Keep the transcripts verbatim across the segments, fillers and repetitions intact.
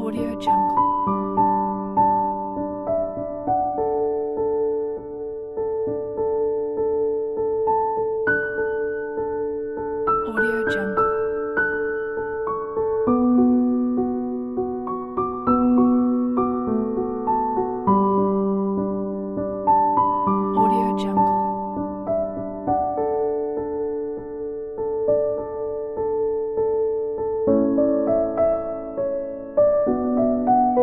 AudioJungle. AudioJungle. AudioJungle.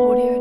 AudioJungle. AudioJungle. AudioJungle.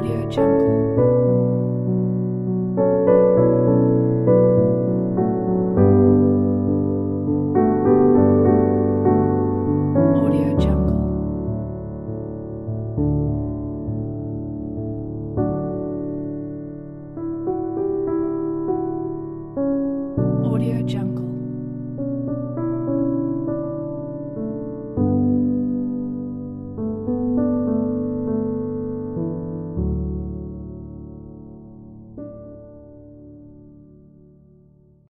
AudioJungle.